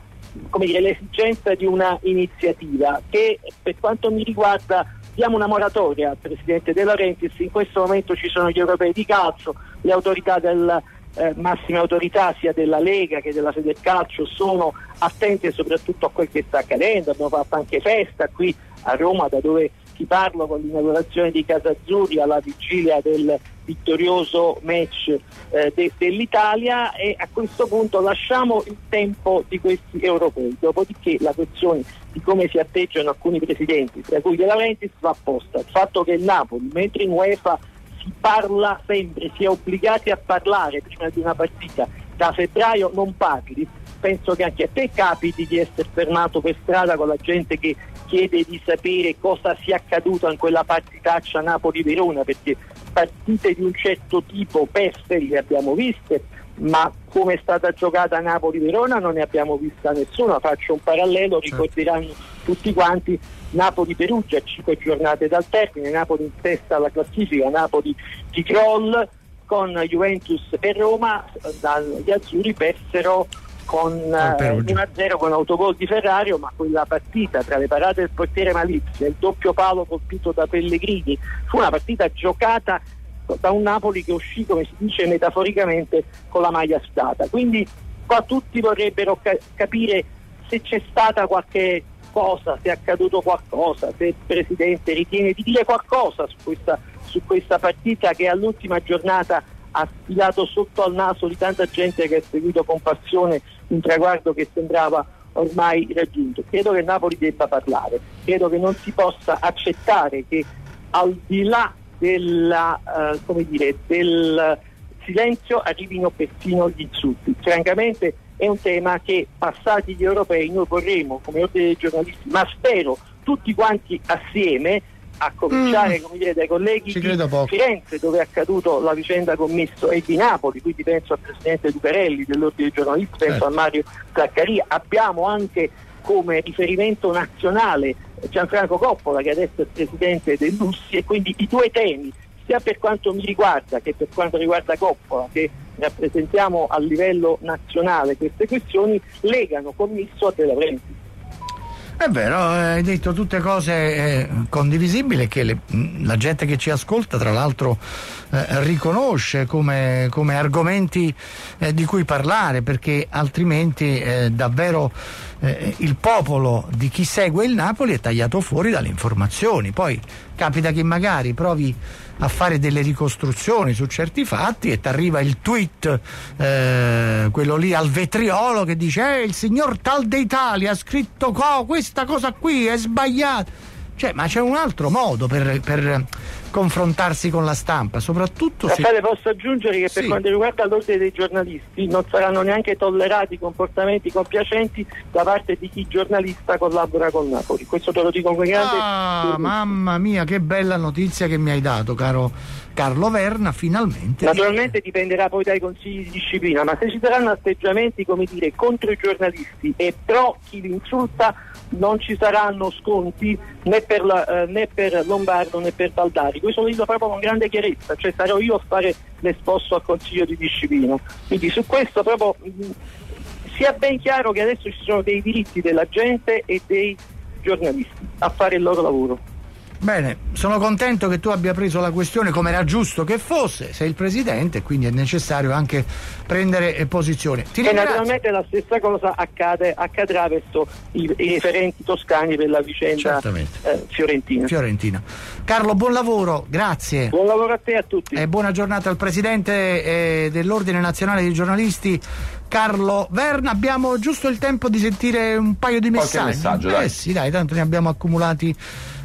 come dire, l'esigenza di una iniziativa che, per quanto mi riguarda, diamo una moratoria al presidente De Laurentiis. In questo momento ci sono gli europei di calcio, le autorità del eh, massime autorità sia della Lega che della Federcalcio sono attente soprattutto a quel che sta accadendo. Abbiamo fatto anche festa qui a Roma, da dove ti parlo, con l'inaugurazione di Casa Azzurri alla vigilia del vittorioso match eh, dell'Italia, e a questo punto lasciamo il tempo di questi europei, dopodiché la questione di come si atteggiano alcuni presidenti, tra cui De Laurentiis, va apposta. Il fatto che il Napoli, mentre in UEFA si parla sempre, si è obbligati a parlare prima di una partita, da febbraio non parli, penso che anche a te capiti di essere fermato per strada con la gente che chiede di sapere cosa sia accaduto in quella partitaccia Napoli-Verona, perché partite di un certo tipo perse le abbiamo viste, ma come è stata giocata Napoli-Verona non ne abbiamo vista nessuna. Faccio un parallelo, ricorderanno tutti quanti Napoli-Perugia, cinque giornate dal termine, Napoli in testa alla classifica, Napoli di Kroll, con Juventus e Roma gli azzurri persero con uno a zero con autogol di Ferrario, ma quella partita, tra le parate del portiere Malizia e il doppio palo colpito da Pellegrini, fu una partita giocata da un Napoli che uscì, come si dice metaforicamente, con la maglia sudata. Quindi qua tutti vorrebbero ca- capire se c'è stata qualche cosa, se è accaduto qualcosa, se il presidente ritiene di dire qualcosa su questa, su questa partita che all'ultima giornata ha sfilato sotto al naso di tanta gente che ha seguito con passione un traguardo che sembrava ormai raggiunto. Credo che Napoli debba parlare, credo che non si possa accettare che, al di là della, eh, come dire, del silenzio, arrivino persino gli insulti. Francamente è un tema che, passati gli europei, noi vorremmo, come ordine dei giornalisti, ma spero tutti quanti assieme, a cominciare mm. come dire, dai colleghi di poco. Firenze, dove è accaduto la vicenda Commisso, e di Napoli, quindi penso al presidente Lucarelli dell'ordine dei giornalisti, penso certo. a Mario Zaccaria. Abbiamo anche come riferimento nazionale Gianfranco Coppola, che adesso è presidente dell'U S S I, e quindi i due temi, sia per quanto mi riguarda che per quanto riguarda Coppola, che rappresentiamo a livello nazionale queste questioni, legano Commisso a De Laurentiis. È vero, hai detto tutte cose eh, condivisibili che le, la gente che ci ascolta tra l'altro eh, riconosce come, come argomenti eh, di cui parlare, perché altrimenti eh, davvero eh, il popolo di chi segue il Napoli è tagliato fuori dalle informazioni. Poi capita che magari provi a fare delle ricostruzioni su certi fatti e ti arriva il tweet, eh, quello lì al vetriolo che dice eh, il signor Tal d'Italia ha scritto co, questa cosa qui è sbagliata. Cioè, ma c'è un altro modo per, per confrontarsi con la stampa, soprattutto se... Raffaele, posso aggiungere che per sì. quanto riguarda l'ordine dei giornalisti non saranno neanche tollerati comportamenti compiacenti da parte di chi giornalista collabora con Napoli. Questo te lo dico con grande... Ah, mamma mia, che bella notizia che mi hai dato, caro Carlo Verna, finalmente. Naturalmente dipenderà poi dai consigli di disciplina, ma se ci saranno atteggiamenti, come dire, contro i giornalisti e pro chi li insulta, non ci saranno sconti né per, la, eh, né per Lombardo né per Baldari. Questo lo dico proprio con grande chiarezza, cioè sarò io a fare l'esposto al consiglio di disciplina. Quindi su questo proprio mh, sia ben chiaro che adesso ci sono dei diritti della gente e dei giornalisti a fare il loro lavoro. Bene, sono contento che tu abbia preso la questione come era giusto che fosse, sei il presidente, quindi è necessario anche prendere posizione. Ti ringrazio. E naturalmente la stessa cosa accade, accadrà verso i, i referenti toscani per la vicenda eh, fiorentina. Fiorentina. Carlo, buon lavoro, grazie. Buon lavoro a te e a tutti. E buona giornata al presidente eh, dell'Ordine Nazionale dei Giornalisti, Carlo Verna. Abbiamo giusto il tempo di sentire un paio di messaggi. Qualche messaggio, dai. Eh sì, dai, tanto ne abbiamo accumulati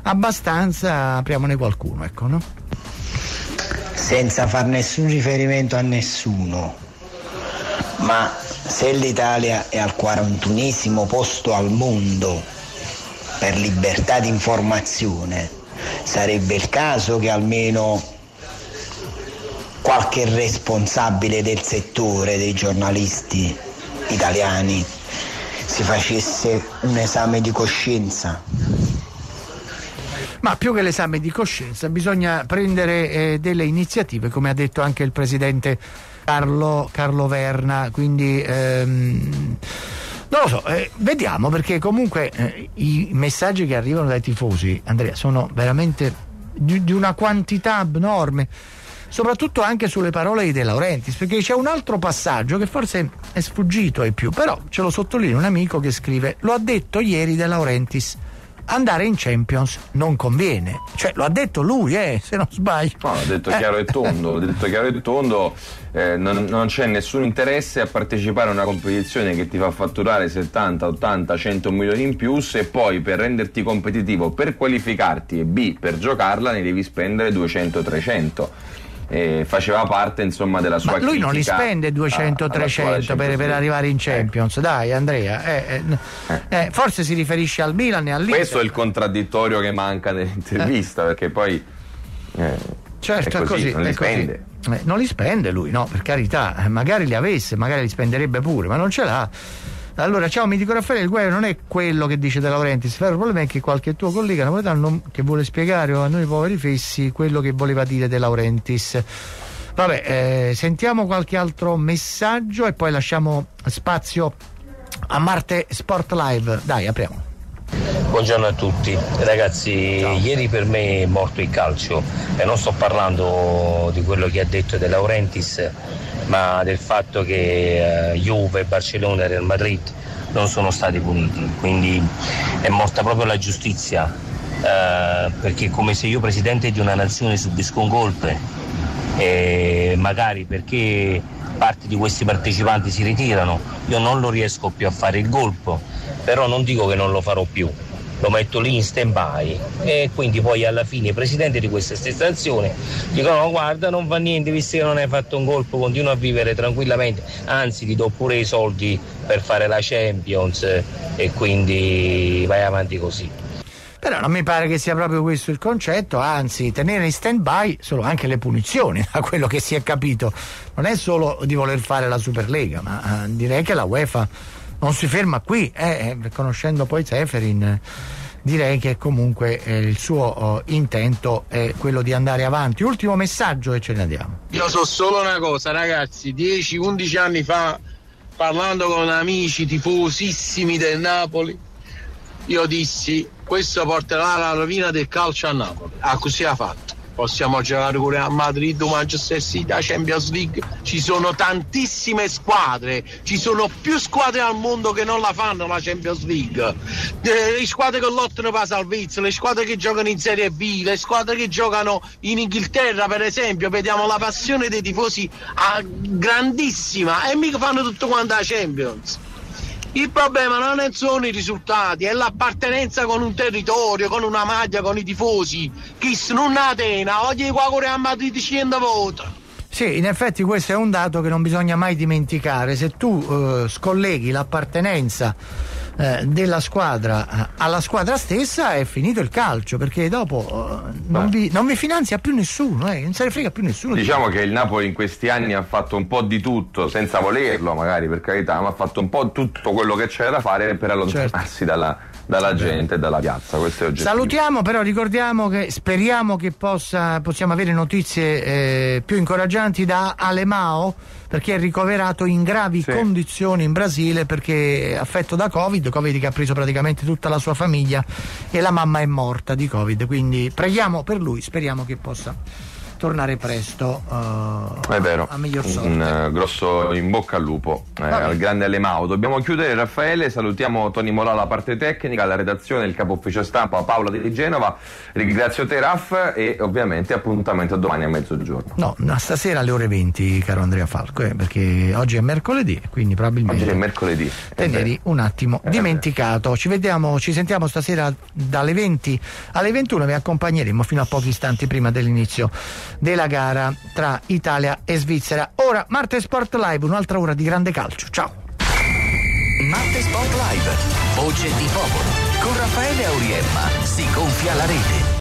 abbastanza, apriamone qualcuno, ecco, no? Senza far nessun riferimento a nessuno, ma se l'Italia è al quarantunesimo posto al mondo per libertà di informazione, sarebbe il caso che almeno qualche responsabile del settore dei giornalisti italiani si facesse un esame di coscienza. Ma più che l'esame di coscienza bisogna prendere eh, delle iniziative, come ha detto anche il presidente Carlo, Carlo Verna, quindi ehm, non lo so, eh, vediamo, perché comunque eh, i messaggi che arrivano dai tifosi, Andrea, sono veramente di, di una quantità abnorme, soprattutto anche sulle parole di De Laurentiis, perché c'è un altro passaggio che forse è sfuggito ai più, però ce lo sottolinea un amico che scrive: lo ha detto ieri De Laurentiis, andare in Champions non conviene. Cioè, lo ha detto lui, eh, se non sbaglio. No, l'ha detto chiaro e tondo, l'ha detto chiaro e tondo, eh, non, non c'è nessun interesse a partecipare a una competizione che ti fa fatturare settanta, ottanta, cento milioni in più, se poi per renderti competitivo, per qualificarti e B, per giocarla, ne devi spendere duecento trecento. Eh, faceva parte, insomma, della sua... Ma lui non li spende duecento trecento per, per arrivare in Champions, eh. Dai, Andrea, eh, eh, eh. Eh, forse si riferisce al Milan e all'Inter. Questo è il contraddittorio che manca nell'intervista, eh. perché poi eh, certo, è così, è così, non li spende. Eh, non li spende lui, no, per carità, magari li avesse, magari li spenderebbe pure, ma non ce l'ha. Allora, ciao, mi dico Raffaele, il guaio non è quello che dice De Laurentiis, il problema è che qualche tuo collega napoletano non, che vuole spiegare a noi poveri fessi quello che voleva dire De Laurentiis. Vabbè, eh, sentiamo qualche altro messaggio e poi lasciamo spazio a Marte Sport Live. Dai, apriamo. Buongiorno a tutti, ragazzi. Ciao. Ieri per me è morto il calcio e non sto parlando di quello che ha detto De Laurentiis, ma del fatto che eh, Juve, Barcellona e Real Madrid non sono stati puniti, quindi è morta proprio la giustizia, eh, perché è come se io, presidente di una nazione, subisco un golpe e magari perché parti di questi partecipanti si ritirano, io non lo riesco più a fare il colpo, però non dico che non lo farò più, lo metto lì in stand by, e quindi poi alla fine i presidenti di questa stessa azione dicono: no, guarda, non fa niente, visto che non hai fatto un colpo continua a vivere tranquillamente, anzi ti do pure i soldi per fare la Champions e quindi vai avanti così. Però non mi pare che sia proprio questo il concetto, anzi tenere in stand by sono anche le punizioni, da quello che si è capito. Non è solo di voler fare la Superlega, ma eh, direi che la UEFA non si ferma qui, eh, conoscendo poi Seferin, eh, direi che comunque eh, il suo oh, intento è quello di andare avanti. Ultimo messaggio e ce ne andiamo. Io so solo una cosa, ragazzi, dieci undici anni fa, parlando con amici tifosissimi del Napoli, io dissi questo porterà alla rovina del calcio a Napoli. Ah, così ha fatto. Possiamo giocare con Real Madrid, Manchester City, la Champions League, ci sono tantissime squadre, ci sono più squadre al mondo che non la fanno la Champions League, le squadre che lottano per la salvezza, le squadre che giocano in Serie B, le squadre che giocano in Inghilterra per esempio, vediamo la passione dei tifosi grandissima e mica fanno tutto quanto la Champions. Il problema non sono i risultati, è l'appartenenza con un territorio, con una maglia, con i tifosi. Chi non Atena, oggi qua con Real Madrid scende voto. Sì, in effetti questo è un dato che non bisogna mai dimenticare. Se tu eh, scolleghi l'appartenenza eh, della squadra alla squadra stessa, è finito il calcio, perché dopo eh, non, vi, non vi finanzia più nessuno, eh, non se ne frega più nessuno. Diciamo che il Napoli in questi anni ha fatto un po' di tutto, senza volerlo magari, per carità, ma ha fatto un po' tutto quello che c'era da fare per allontanarsi, certo, dalla... dalla gente e dalla piazza. Questo è oggettivo. Salutiamo, però ricordiamo che speriamo che possa possiamo avere notizie eh, più incoraggianti da Alemão, perché è ricoverato in gravi sì. condizioni in Brasile, perché è affetto da Covid, Covid che ha preso praticamente tutta la sua famiglia e la mamma è morta di Covid, quindi preghiamo per lui, speriamo che possa tornare presto uh, è vero, a miglior sorte. Un uh, grosso in bocca al lupo eh, al grande Alemão. Dobbiamo chiudere, Raffaele, salutiamo Tony Molà alla parte tecnica, alla redazione, il capo ufficio stampa Paola di Genova. Ringrazio te, Raff, e ovviamente appuntamento domani a mezzogiorno. No, stasera alle ore venti, caro Andrea Falco, eh, perché oggi è mercoledì, quindi probabilmente oggi è mercoledì teneri un attimo eh, dimenticato. Ci vediamo, ci sentiamo stasera dalle venti alle ventuno, vi accompagneremo fino a pochi istanti prima dell'inizio della gara tra Italia e Svizzera. Ora Marte Sport Live, un'altra ora di grande calcio. Ciao. Marte Sport Live, voce di popolo, con Raffaele Auriemma si gonfia la rete.